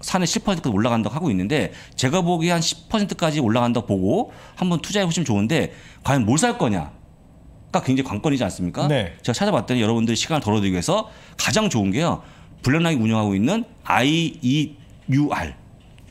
산에 10%까지 올라간다고 하고 있는데 제가 보기에 한 10%까지 올라간다고 보고 한번 투자해 보시면 좋은데 과연 뭘 살 거냐가 굉장히 관건이지 않습니까? 네. 제가 찾아봤더니 여러분들 시간을 덜어드리기 위해서 가장 좋은 게요. 블랙락이 운영하고 있는 IEUR.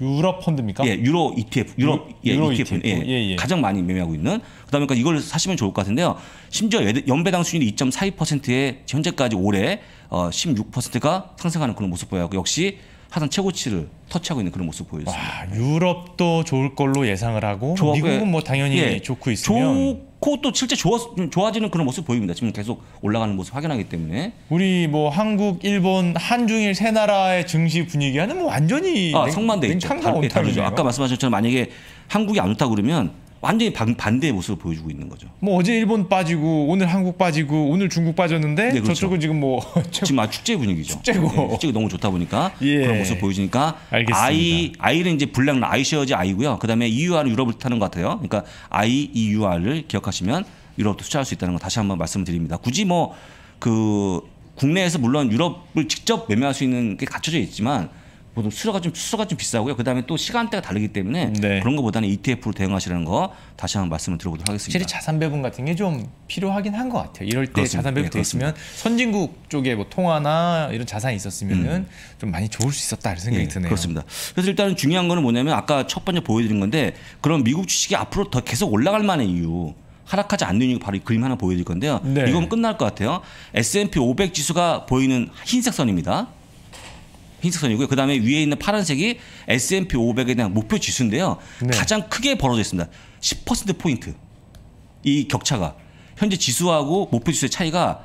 유럽 펀드입니까? 예, 유로 ETF, 유로 ETF, 가장 많이 매매하고 있는. 그다음에 이걸 사시면 좋을 것 같은데요. 심지어 연배당 수익률이 2.42%에 현재까지 올해 16%가 상승하는 그런 모습 보여요. 역시 하단 최고치를 터치하고 있는 그런 모습 보여줬습니다. 유럽도 좋을 걸로 예상을 하고 미국은 뭐 당연히 좋고 있으면 그것도 실제 좋아지는 그런 모습 보입니다. 지금 계속 올라가는 모습 확인하기 때문에. 우리 뭐 한국, 일본, 한중일 세 나라의 증시 분위기와는 뭐 완전히 성반대 있죠. 다르죠. 아까 말씀하신 것처럼 만약에 한국이 안 좋다 그러면 완전히 반대의 모습을 보여주고 있는 거죠. 뭐 어제 일본 빠지고 오늘 한국 빠지고 오늘 중국 빠졌는데 네, 그렇죠. 저쪽은 지금 뭐 지금 아주 축제 분위기죠. 축제고 축제가 너무 좋다 보니까 예. 그런 모습 보여주니까 알겠습니다. I는 이제 블랙락 아이셔어즈 I고요. 그다음에 EUR은 유럽을 뜻하는 것 같아요. 그러니까 IEUR을 기억하시면 유럽도 수출할 수 있다는 거 다시 한번 말씀드립니다. 굳이 뭐 그 국내에서 물론 유럽을 직접 매매할 수 있는 게 갖춰져 있지만. 보통 수수료가 좀 비싸고요. 그다음에 또 시간대가 다르기 때문에 네. 그런 것보다는 ETF로 대응하시라는 거 다시 한번 말씀을 드려보도록 하겠습니다. 실제 자산 배분 같은 게 좀 필요하긴 한 것 같아요. 이럴 때 그렇습니다. 자산 배분 돼 있으면 선진국 쪽에 뭐 통화나 이런 자산이 있었으면은 좀 많이 좋을 수 있었다 이런 생각이 드네요. 그렇습니다. 그래서 일단은 중요한 거는 뭐냐면 아까 첫 번째 보여드린 건데 그럼 미국 주식이 앞으로 더 계속 올라갈 만한 이유. 하락하지 않는 이유 바로 이 그림 하나 보여드릴 건데요. 네. 이건 끝날 것 같아요. S&P 500 지수가 보이는 흰색 선입니다. 흰색 선이고요. 그 다음에 위에 있는 파란색이 S&P 500에 대한 목표 지수인데요. 네. 가장 크게 벌어져 있습니다. 10%포인트. 이 격차가. 현재 지수하고 목표 지수의 차이가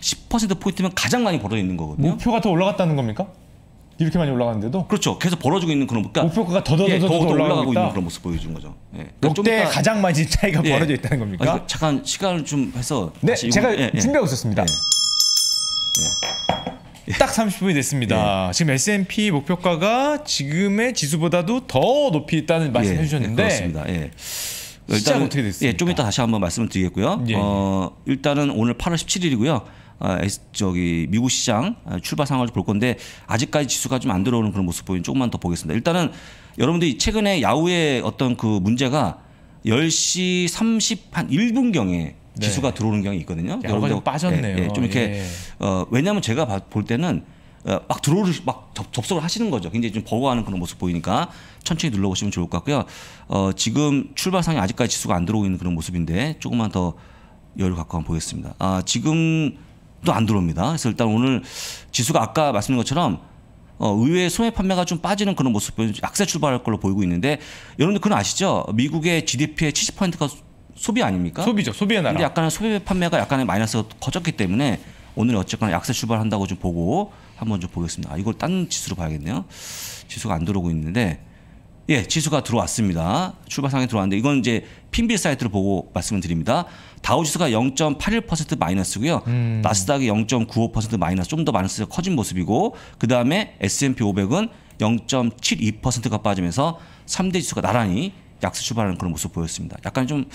10%포인트면 가장 많이 벌어져 있는 거거든요. 목표가 더 올라갔다는 겁니까? 이렇게 많이 올라가는데도? 그렇죠. 계속 벌어지고 있는 그런 그러니까 목표가 더 올라가고 있다. 있는 그런 모습 보여준 거죠. 예. 그러니까 역대 가장 많이 차이가 벌어져 있다는 겁니까? 아니, 잠깐 시간을 좀 해서. 네, 제가 준비하고 있었습니다. 딱 30분이 됐습니다. 예. 지금 S&P 목표가가 지금의 지수보다도 더 높이 있다는 말씀해 주셨는데 그렇습니다. 예. 일단 어떻게 됐습니까? 예, 좀 이따 다시 한번 말씀을 드리겠고요. 예. 일단은 오늘 8월 17일이고요. 미국 시장 출발 상황을 볼 건데 아직까지 지수가 좀 안 들어오는 그런 모습 보이는 조금만 더 보겠습니다. 일단은 여러분들이 최근에 야후의 어떤 그 문제가 10시 31분경에 지수가 들어오는 경향이 있거든요. 여러분 좀 빠졌네요. 좀 이렇게 왜냐하면 제가 볼 때는 막 접속을 하시는 거죠. 굉장히 좀 버거워하는 그런 모습 보이니까 천천히 눌러보시면 좋을 것 같고요. 지금 출발상에 아직까지 지수가 안 들어오고 있는 그런 모습인데 조금만 더 여유 갖고 한번 보겠습니다. 지금도 안 들어옵니다. 그래서 일단 오늘 지수가 아까 말씀드린 것처럼 의외의 소매 판매가 좀 빠지는 그런 모습 보이면서 약세 출발할 걸로 보이고 있는데 여러분들 그건 아시죠? 미국의 GDP의 70%가 소비 아닙니까? 소비죠. 소비의 나라. 근데 약간의 소비 판매가 약간의 마이너스가 커졌기 때문에 오늘 어쨌거나 약세 출발한다고 좀 보고 한번 좀 보겠습니다. 이걸 딴 지수로 봐야겠네요. 지수가 안 들어오고 있는데 지수가 들어왔습니다. 출발상에 들어왔는데 이건 이제 핀빌 사이트를 보고 말씀을 드립니다. 다우지수가 0.81% 마이너스고요. 나스닥이 0.95% 마이너스 좀 더 마이너스가 커진 모습이고 그다음에 S&P 500은 0.72%가 빠지면서 3대 지수가 나란히 약세 출발하는 그런 모습 보였습니다. 약간 좀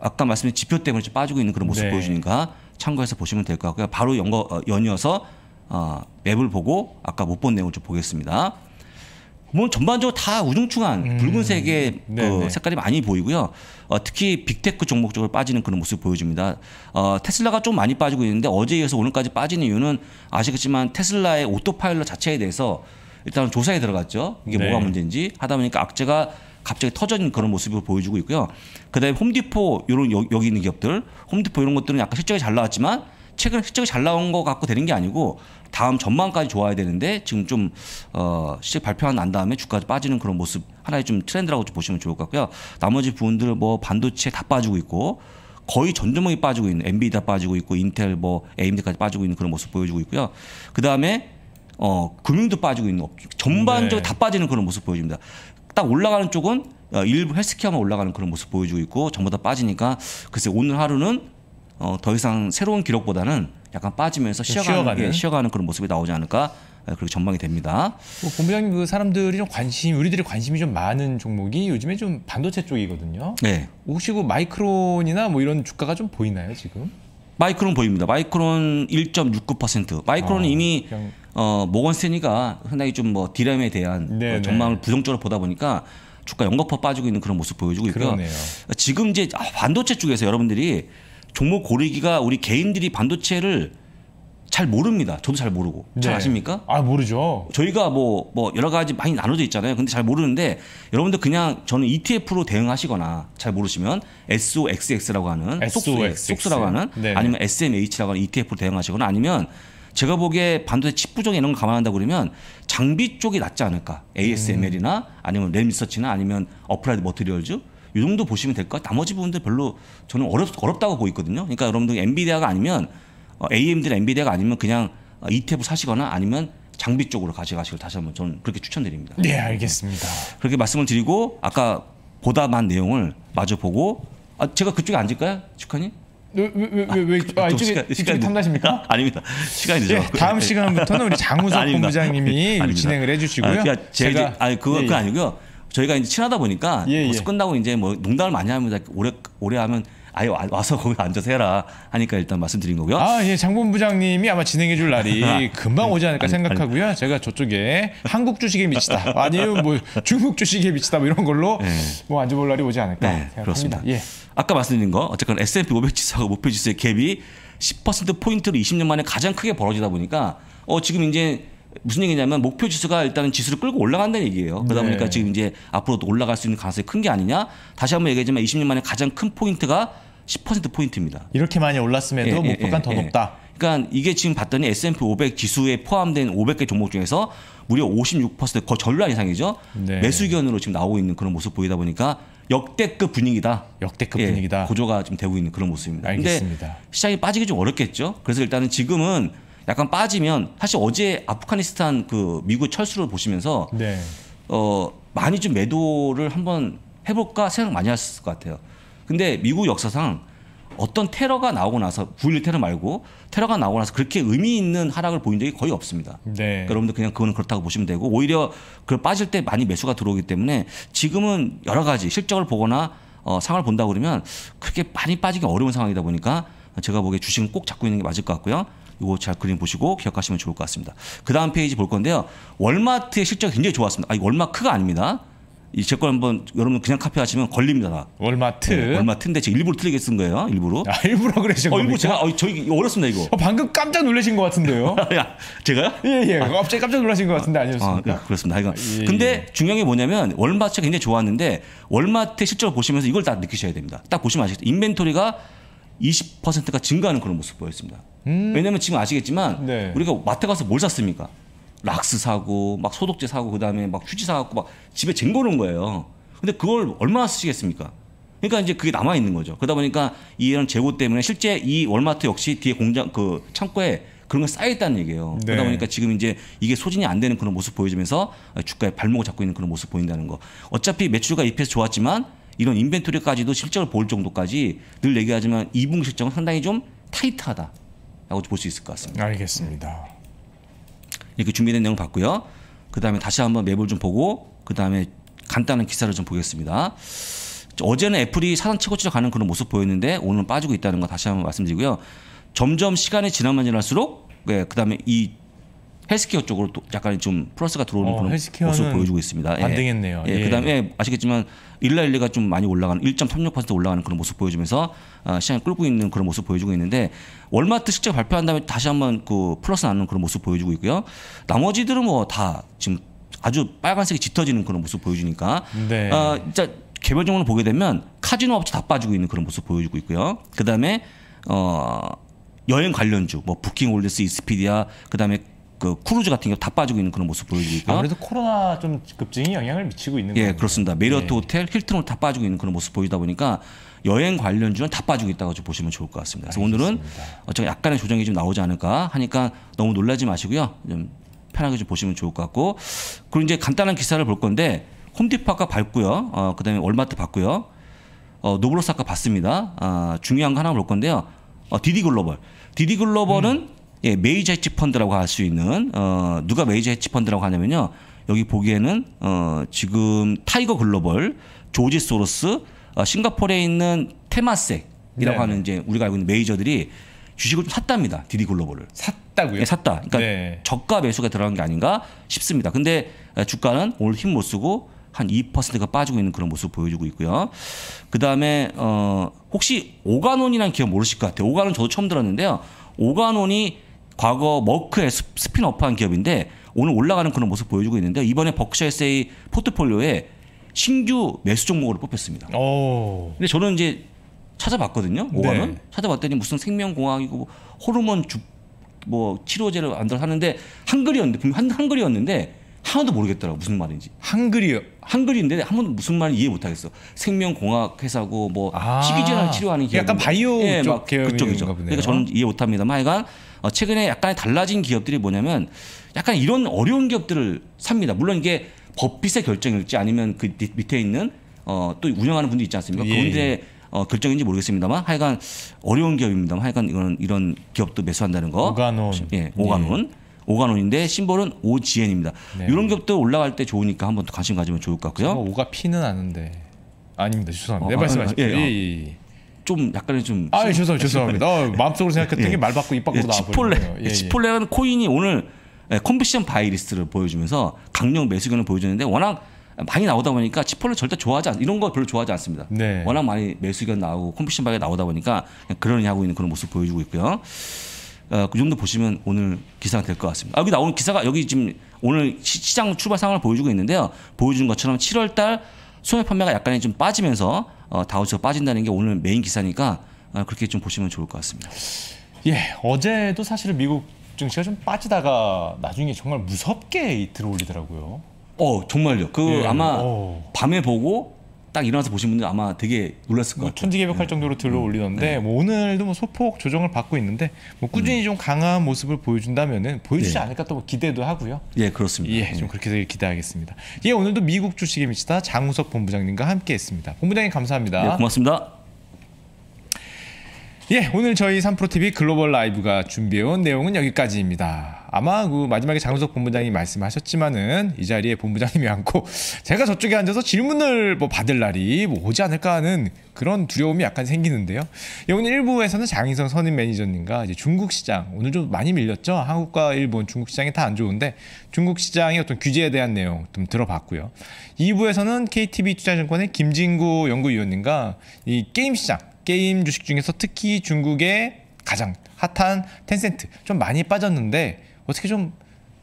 아까 말씀드린 지표 때문에 좀 빠지고 있는 그런 모습 보여주니까 참고해서 보시면 될 것 같고요. 바로 연이어서 맵을 보고 아까 못 본 내용을 좀 보겠습니다. 뭐 전반적으로 다 우중충한 붉은색의 색깔이 많이 보이고요. 특히 빅테크 종목 쪽으로 빠지는 그런 모습 보여줍니다. 테슬라가 좀 많이 빠지고 있는데 어제에 의해서 오늘까지 빠지는 이유는 아시겠지만 테슬라의 오토파일럿 자체에 대해서 일단 조사에 들어갔죠. 이게 뭐가 문제인지 하다 보니까 악재가 갑자기 터진 그런 모습을 보여주고 있고요. 그다음에 홈디포 이런 여기 있는 기업들, 홈디포 이런 것들은 약간 실적이 잘 나왔지만 최근 실적이 잘 나온 거 갖고 되는 게 아니고 다음 전망까지 좋아야 되는데 지금 좀 실적 발표가 난 다음에 주가가 빠지는 그런 모습 하나의 좀 트렌드라고 좀 보시면 좋을 것 같고요. 나머지 부분들 뭐 반도체 다 빠지고 있고 거의 전 종목이 빠지고 있는 엔비디아 빠지고 있고 인텔 뭐 AMD까지 빠지고 있는 그런 모습 보여주고 있고요. 그다음에 금융도 빠지고 있는 전반적으로 다 빠지는 그런 모습 보여줍니다. 딱 올라가는 쪽은 일부 헬스케어만 올라가는 그런 모습 보여주고 있고 전부 다 빠지니까 글쎄 오늘 하루는 더 이상 새로운 기록보다는 약간 빠지면서 쉬어가는 그런 모습이 나오지 않을까 그렇게 전망이 됩니다. 본부장님 사람들이 좀 우리들의 관심이 좀 많은 종목이 요즘에 좀 반도체 쪽이거든요. 네. 혹시 마이크론이나 뭐 이런 주가가 좀 보이나요 지금? 마이크론 보입니다. 마이크론 1.69%. 마이크론은 이미 모건 스탠리가 상당히 좀 뭐 디램에 대한 전망을 부정적으로 보다 보니까 주가 연거푸 빠지고 있는 그런 모습 보여주고 있고요. 그러네요. 지금 이제 반도체 쪽에서 여러분들이 종목 고르기가 우리 개인들이 반도체를 잘 모릅니다. 저도 잘 모르고. 잘 아십니까? 아 모르죠. 저희가 뭐 여러 가지 많이 나눠져 있잖아요. 근데 잘 모르는데 여러분들 그냥 저는 ETF로 대응하시거나 잘 모르시면 SOXX라고 하는 속수라고 하는 아니면 SMH라고 하는 ETF로 대응하시거나 아니면 제가 보기에 반도체 칩 부정 이런 거 감안한다 그러면 장비 쪽이 낫지 않을까? ASML이나 아니면 램 리서치나 아니면 어플라이드 머티리얼즈 이 정도 보시면 될 것 같아요. 나머지 부분들 별로 저는 어렵다고 보고 있거든요. 그러니까 여러분들 엔비디아가 아니면 AMD나 엔비디아가 아니면 그냥 ETF 사시거나 아니면 장비 쪽으로 가져가시길 다시 한번 저는 그렇게 추천드립니다. 네, 알겠습니다. 그렇게 말씀을 드리고 아까 보다만 내용을 마저 보고 아, 제가 그쪽에 앉을까요? 축하님? 이쪽에 탐나십니까? 아닙니다. 시간이 늦어. 예, 다음 시간부터는 우리 장우석 본부장님이 진행을 해주시고요. 그러니까 제가 그거 아니고요. 저희가 이제 친하다 보니까 벌써 끝나고 이제 뭐 농담을 많이 합니다. 오래 하면 아예 와서 거기 앉아서 해라 하니까 일단 말씀드린 거고요. 아, 예, 장 본부장님이 아마 진행해줄 날이 금방 오지 않을까 생각하고요. 제가 저쪽에 한국 주식에 미치다 아니면 뭐 중국 주식에 미치다 뭐 이런 걸로 뭐 앉아볼 날이 오지 않을까 생각합니다. 그렇습니다. 예. 아까 말씀드린 거 어쨌건 S&P 500 지수하고 목표 지수의 갭이 10%포인트로 20년 만에 가장 크게 벌어지다 보니까 지금 이제 무슨 얘기냐면 목표 지수가 일단은 지수를 끌고 올라간다는 얘기예요. 그러다 보니까 지금 이제 앞으로도 올라갈 수 있는 가능성이 큰 게 아니냐. 다시 한번 얘기하지만 20년 만에 가장 큰 포인트가 10%포인트입니다. 이렇게 많이 올랐음에도 목표가 더 높다. 그러니까 이게 지금 봤더니 S&P 500 지수에 포함된 500개 종목 중에서 무려 56% 거의 절반 이상이죠. 매수 의견으로 지금 나오고 있는 그런 모습 보이다 보니까 역대급 분위기다. 역대급 분위기다. 고조가 지금 되고 있는 그런 모습입니다. 알겠습니다. 근데 시장이 빠지기 좀 어렵겠죠. 그래서 일단은 지금은 약간 빠지면 사실 어제 아프가니스탄 그 미국 철수를 보시면서 많이 좀 매도를 한번 해볼까 생각 많이 하셨을 것 같아요. 근데 미국 역사상 어떤 테러가 나오고 나서 9.11 테러 말고 테러가 나오고 나서 그렇게 의미 있는 하락을 보인 적이 거의 없습니다. 그러니까 여러분들 그냥 그거는 그렇다고 보시면 되고 오히려 그 빠질 때 많이 매수가 들어오기 때문에 지금은 여러 가지 실적을 보거나 상황을 본다 그러면 그렇게 많이 빠지기 어려운 상황이다 보니까 제가 보기에 주식은 꼭 잡고 있는 게 맞을 것 같고요. 이거 잘 그림 보시고 기억하시면 좋을 것 같습니다. 그 다음 페이지 볼 건데요. 월마트의 실적이 굉장히 좋았습니다. 이거 월마크가 아닙니다. 이 제 걸 한번 여러분 그냥 카피하시면 걸립니다. 다. 월마트. 네, 월마트인데 제가 일부러 틀리게 쓴 거예요. 일부러. 아, 일부러 그러신 겁니까? 일부러 제가 저희 어렵습니다 이거. 방금 깜짝 놀라신 것 같은데요. 야, 제가요? 예. 갑자기 깜짝 놀라신 것 같은데 아니었습니까? 그렇습니다. 근데 중요한 게 뭐냐면 월마트가 굉장히 좋았는데 월마트 실적을 보시면서 이걸 딱 느끼셔야 됩니다. 딱 보시면 아시겠죠. 인벤토리가 20%가 증가하는 그런 모습 보였습니다. 왜냐면 지금 아시겠지만 우리가 마트 가서 뭘 샀습니까? 락스 사고 막 소독제 사고 그다음에 막 휴지 사갖고 막 집에 쟁거놓은 거예요. 근데 그걸 얼마나 쓰시겠습니까? 그러니까 이제 그게 남아 있는 거죠. 그러다 보니까 이런 재고 때문에 실제 이 월마트 역시 뒤에 공장 그 창고에 그런 걸 쌓여 있다는 얘기예요. 그러다 보니까 지금 이제 이게 소진이 안 되는 그런 모습 보여주면서 주가에 발목을 잡고 있는 그런 모습 보인다는 거. 어차피 매출과 EPS 좋았지만 이런 인벤토리까지도 실적을 볼 정도까지 늘 얘기하지만 2분기 실적은 상당히 좀 타이트하다라고 볼 수 있을 것 같습니다. 알겠습니다. 이렇게 준비된 내용 봤고요. 그 다음에 다시 한번 맵을 좀 보고 그 다음에 간단한 기사를 좀 보겠습니다. 어제는 애플이 사상 최고치로 가는 그런 모습 보였는데 오늘은 빠지고 있다는 거 다시 한번 말씀드리고요. 점점 시간이 지나면 지날수록 그 다음에 이 헬스케어 쪽으로 또 약간 좀 플러스가 들어오는 그런 모습을 보여주고 있습니다. 반등했네요. 그다음에 아시겠지만 1.12가 좀 많이 올라가는 1.36% 올라가는 그런 모습 보여주면서 시장을 끌고 있는 그런 모습 보여주고 있는데 월마트 실적 발표한 다음에 다시 한번 그 플러스 나는 그런 모습 보여주고 있고요. 나머지들은 뭐 다 지금 아주 빨간색이 짙어지는 그런 모습 보여주니까 진짜 개별적으로 보게 되면 카지노 업체 다 빠지고 있는 그런 모습 보여주고 있고요. 그다음에 여행 관련주 뭐 부킹홀리스, 익스피디아 그다음에 그 크루즈 같은 경우 다 빠지고 있는 그런 모습 보여주고 있고요. 아무래도 코로나 좀 급증이 영향을 미치고 있는 거예요. 그렇습니다. 메리어트 호텔, 힐튼으로 다 빠지고 있는 그런 모습 보이다 보니까 여행 관련주는 다 빠지고 있다고 좀 보시면 좋을 것 같습니다. 그래서 오늘은 약간의 조정이 좀 나오지 않을까 하니까 너무 놀라지 마시고요. 좀 편하게 좀 보시면 좋을 것 같고 그리고 이제 간단한 기사를 볼 건데 홈디포 아까 봤고요. 그다음에 월마트 봤고요. 노블록스 아까 봤습니다. 중요한 거 하나 볼 건데요. 디디글로벌. 디디글로벌은 메이저 헤지펀드라고 할 수 있는 누가 메이저 헤지펀드라고 하냐면요. 여기 보기에는 지금 타이거 글로벌, 조지 소로스, 싱가포르에 있는 테마섹이라고 하는 이제 우리가 알고 있는 메이저들이 주식을 좀 샀답니다. 디디글로벌을. 샀다고요? 네, 샀다. 그러니까 저가 매수가 들어간 게 아닌가 싶습니다. 근데 주가는 오늘 힘 못 쓰고 한 2%가 빠지고 있는 그런 모습 보여주고 있고요. 그다음에 혹시 오가논이라는 기업 모르실 것 같아요. 오가논 저도 처음 들었는데요. 오가논이 과거 머크의 스핀오프한 기업인데 오늘 올라가는 그런 모습 보여주고 있는데 이번에 버크셔에서의 포트폴리오에 신규 매수 종목으로 뽑혔습니다. 근데 저는 이제 찾아봤거든요. 오가논 찾아봤더니 무슨 생명공학이고 호르몬 주 뭐 치료제를 만들어서 하는데 한글이었는데 분명 한글이었는데 하나도 모르겠더라고 무슨 말인지. 한글이요? 한글인데 한 번도 무슨 말인지 이해 못하겠어. 생명공학 회사고 뭐 식이질환 치료하는 기업. 약간 바이오 예, 쪽 그쪽이죠. 그러니까 저는 이해 못합니다만 약간 최근에 약간 달라진 기업들이 뭐냐면 약간 이런 어려운 기업들을 삽니다. 물론 이게 법핏의 결정일지 아니면 그 밑에 있는 또 운영하는 분도 있지 않습니까? 예. 그런데 결정인지 모르겠습니다만 하여간 어려운 기업입니다만 하여간 이런 기업도 매수한다는 거. 오가논. 예, 오가논. 예. 오가논인데 심볼은 OGN입니다. 네. 이런 기업도 올라갈 때 좋으니까 한번 더 관심 가지면 좋을 것 같고요. 오가 피는 아는데 아닙니다. 죄송합니다. 네, 말씀하십시오. 예. 좀 약간의 좀 아, 죄송합니다. 마음속으로 생각했던 게 말 밖고 입 밖으로 나와버리네요. 치폴레라는 코인이 오늘 컨버션 바이 리스트를 보여주면서 강력 매수견을 보여줬는데 워낙 많이 나오다 보니까 치폴레 절대 좋아하지 않 이런 거 별로 좋아하지 않습니다. 네. 워낙 많이 매수견 나오고 컨버션 바이가 나오다 보니까 그러니 하고 있는 그런 모습 보여주고 있고요. 그 정도 보시면 오늘 기사가 될 것 같습니다. 여기 나오는 기사가 여기 지금 오늘 시장 출발 상황을 보여주고 있는데요. 보여준 것처럼 7월달 소매 판매가 약간 좀 빠지면서 다우지가 빠진다는 게 오늘 메인 기사니까 그렇게 좀 보시면 좋을 것 같습니다. 예, 어제도 사실 미국 증시가 좀 빠지다가 나중에 정말 무섭게 이틀 올리더라고요. 정말요. 그 예, 아마 밤에 보고 딱 일어나서 보신 분들 아마 되게 놀랐을 것 같아요. 천지개벽할 정도로 들어올리던데 뭐 오늘도 뭐 소폭 조정을 받고 있는데 뭐 꾸준히 좀 강한 모습을 보여준다면은 보여주지 않을까 또 기대도 하고요. 예, 그렇습니다. 예, 좀 그렇게 되길 기대하겠습니다. 예, 오늘도 미국 주식에 미치다 장우석 본부장님과 함께했습니다. 본부장님 감사합니다. 네, 고맙습니다. 예, 오늘 저희 삼프로TV 글로벌 라이브가 준비해온 내용은 여기까지입니다. 아마 그 마지막에 장우석 본부장님이 말씀하셨지만은 이 자리에 본부장님이 앉고 제가 저쪽에 앉아서 질문을 뭐 받을 날이 뭐 오지 않을까 하는 그런 두려움이 약간 생기는데요. 예, 오늘 1부에서는 장인성 선임 매니저님과 이제 중국 시장 오늘 좀 많이 밀렸죠. 한국과 일본 중국 시장이 다 안 좋은데 중국 시장의 어떤 규제에 대한 내용 좀 들어봤고요. 2부에서는 KTB 투자증권의 김진구 연구위원님과 이 게임 시장 게임 주식 중에서 특히 중국의 가장 핫한 텐센트 좀 많이 빠졌는데 어떻게 좀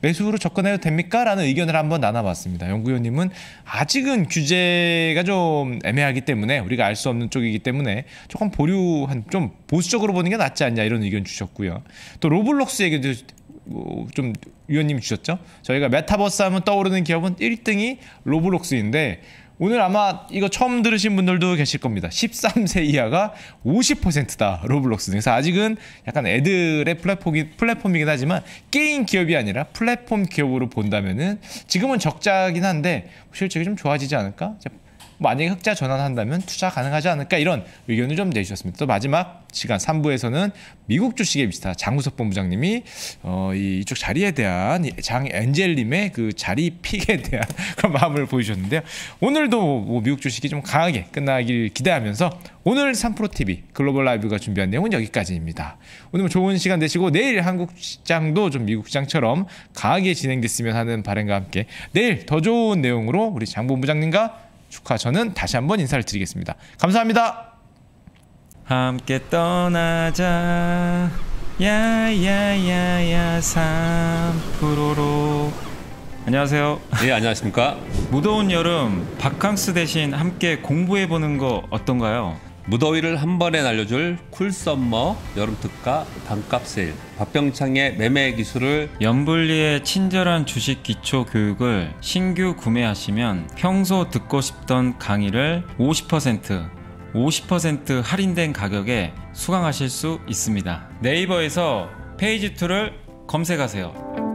매수로 접근해도 됩니까? 라는 의견을 한번 나눠봤습니다. 연구위원님은 아직은 규제가 좀 애매하기 때문에 우리가 알 수 없는 쪽이기 때문에 조금 보류한 좀 보수적으로 보는 게 낫지 않냐 이런 의견 주셨고요. 또 로블록스 얘기도 좀 위원님이 주셨죠. 저희가 메타버스 하면 떠오르는 기업은 1등이 로블록스인데 오늘 아마 이거 처음 들으신 분들도 계실 겁니다. 13세 이하가 50%다 로블록스. 그래서 아직은 약간 애들의 플랫폼이긴 하지만 게임 기업이 아니라 플랫폼 기업으로 본다면은 지금은 적자긴 한데 실적이 좀 좋아지지 않을까? 만약에 흑자 전환한다면 투자 가능하지 않을까? 이런 의견을 좀 내주셨습니다. 또 마지막 시간 3부에서는 미국 주식의 미스터 장우석 본부장님이 이쪽 자리에 대한 장엔젤님의 그 자리 픽에 대한 그런 마음을 보여주셨는데요. 오늘도 뭐 미국 주식이 좀 강하게 끝나길 기대하면서 오늘 3프로TV 글로벌 라이브가 준비한 내용은 여기까지입니다. 오늘 뭐 좋은 시간 되시고 내일 한국 시장도 좀 미국 시장처럼 강하게 진행됐으면 하는 바람과 함께 내일 더 좋은 내용으로 우리 장 본부장님과 저는 다시 한번 인사를 드리겠습니다. 감사합니다. 함께 떠나자 야야야야 삼프로로 안녕하세요. 예, 안녕하십니까. 무더운 여름 바캉스 대신 함께 공부해보는 거 어떤가요? 무더위를 한 번에 날려줄 쿨썸머 여름특가 반값 세일 박병창의 매매 기술을 염블리의 친절한 주식 기초 교육을 신규 구매하시면 평소 듣고 싶던 강의를 50% 할인된 가격에 수강하실 수 있습니다. 네이버에서 페이지2를 검색하세요.